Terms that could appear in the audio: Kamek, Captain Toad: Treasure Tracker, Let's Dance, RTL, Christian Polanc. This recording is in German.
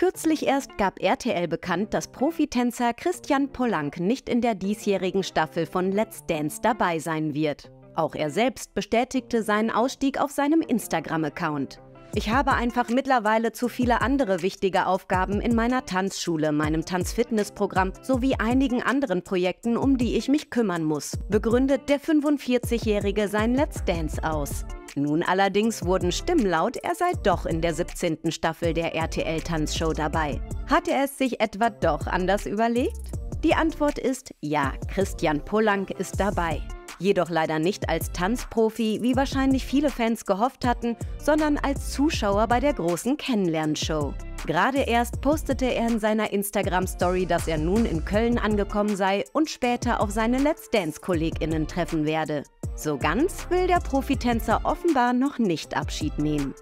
Kürzlich erst gab RTL bekannt, dass Profitänzer Christian Polanc nicht in der diesjährigen Staffel von Let's Dance dabei sein wird. Auch er selbst bestätigte seinen Ausstieg auf seinem Instagram-Account. Ich habe einfach mittlerweile zu viele andere wichtige Aufgaben in meiner Tanzschule, meinem Tanzfitnessprogramm sowie einigen anderen Projekten, um die ich mich kümmern muss, begründet der 45-Jährige sein Let's Dance aus. Nun allerdings wurden Stimmen laut, er sei doch in der 17. Staffel der RTL-Tanzshow dabei. Hat er es sich etwa doch anders überlegt? Die Antwort ist ja, Christian Polanc ist dabei. Jedoch leider nicht als Tanzprofi, wie wahrscheinlich viele Fans gehofft hatten, sondern als Zuschauer bei der großen Kennenlernshow. Gerade erst postete er in seiner Instagram-Story, dass er nun in Köln angekommen sei und später auf seine Let's Dance-KollegInnen treffen werde. So ganz will der Profitänzer offenbar noch nicht Abschied nehmen.